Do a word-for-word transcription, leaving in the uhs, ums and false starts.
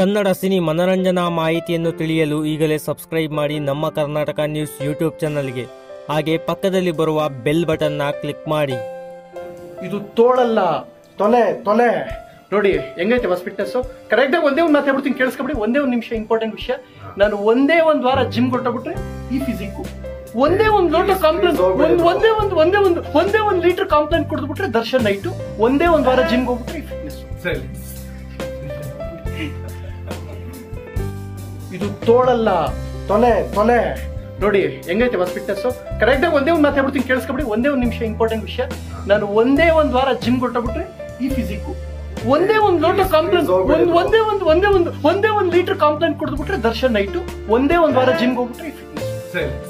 Kannada cine ಮನರಂಜನಾ ಮಾಹಿತಿಯನ್ನು ತಿಳಿಯಲು ಈಗಲೇ ಸಬ್ಸ್ಕ್ರೈಬ್ ಮಾಡಿ ನಮ್ಮ ಕರ್ನಾಟಕ ನ್ಯೂಸ್ ಯೂಟ್ಯೂಬ್ ಚಾನಲ್ಗೆ. ಹಾಗೆ ಪಕ್ಕದಲ್ಲಿ ಬರುವ ಬೆಲ್ ಬಟನ್ನ ಕ್ಲಿಕ್ ಮಾಡಿ. ಇದು ತೋಳಲ್ಲ, ತೊಲೆ ತೊಲೆ. ನೋಡಿ ಹೆಂಗೈತೆ ಬಸ್ ಫಿಟ್ನೆಸ್ಸು. ಕರೆಕ್ಟಾಗಿ ಒಂದೇ ಒಂದು ಮಾತಾಡ್ಬಿಡ್ತೀನಿ, ಕೇಳಿಸ್ಕೊಬಿಡಿ. ಒಂದೇ ಒಂದು ನಿಮಿಷ ಇಂಪಾರ್ಟೆಂಟ್ ವಿಷಯ. ನಾನು ಒಂದೇ ಒಂದು ವಾರ ಜಿಮ್ ಕೊಟ್ಟಬಿಟ್ರೆ ಈ ಫಿಸಿಕ್ಕು, ಒಂದೇ ಒಂದು ಲೋಟ ಕಾಂಪ್ಲೇಂಟ್, ಒಂದೇ ಒಂದು ಒಂದೇ ಒಂದು ಒಂದೇ ಒಂದು ಲೀಟರ್ ಕಾಂಪ್ಲೇಂಟ್ ಕುಡಿದ್ಬಿಟ್ರೆ ದರ್ಶನ್ ನೈಟು. ಒಂದೇ ಒಂದು ವಾರ ಜಿಮ್ಗೆ ಹೋಗ್ಬಿಟ್ರೆ ಈ ಫಿಟ್ನೆಸ್ಸು. ಸರಿ, ಇದು ತೋಳಲ್ಲ, ತೊಲೆ ತೊಲೆ. ನೋಡಿ ಹೆಂಗೈತೆ ಬಸ್ ಫಿಟ್ನೆಸ್ಸು. ಕರೆಕ್ಟಾಗಿ ಒಂದೇ ಒಂದು ಮಾತಾಡ್ಬಿಡ್ತೀನಿ, ಕೇಳಿಸ್ಕೊಬಿಡಿ. ಒಂದೇ ಒಂದು ನಿಮಿಷ ಇಂಪಾರ್ಟೆಂಟ್ ವಿಷಯ. ನಾನು ಒಂದೇ ಒಂದು ವಾರ ಜಿಮ್ ಕೊಟ್ಟಬಿಟ್ರೆ ಈ ಫಿಸಿಕ್ಕು, ಒಂದೇ ಒಂದು ಲೋಟ ಕಾಂಪ್ಲೇಂಟ್, ಒಂದೇ ಒಂದು ಒಂದೇ ಒಂದು ಒಂದೇ ಒಂದು ಲೀಟರ್ ಕಾಂಪ್ಲೇಂಟ್ ಕುಡಿದ್ಬಿಟ್ರೆ ದರ್ಶನ್ ನೈಟು. ಒಂದೇ ಒಂದು ವಾರ ಜಿಮ್ಗೆ ಹೋಗ್ಬಿಟ್ರೆ ಈ ಫಿಟ್ನೆಸ್ಸು. ಸರಿ.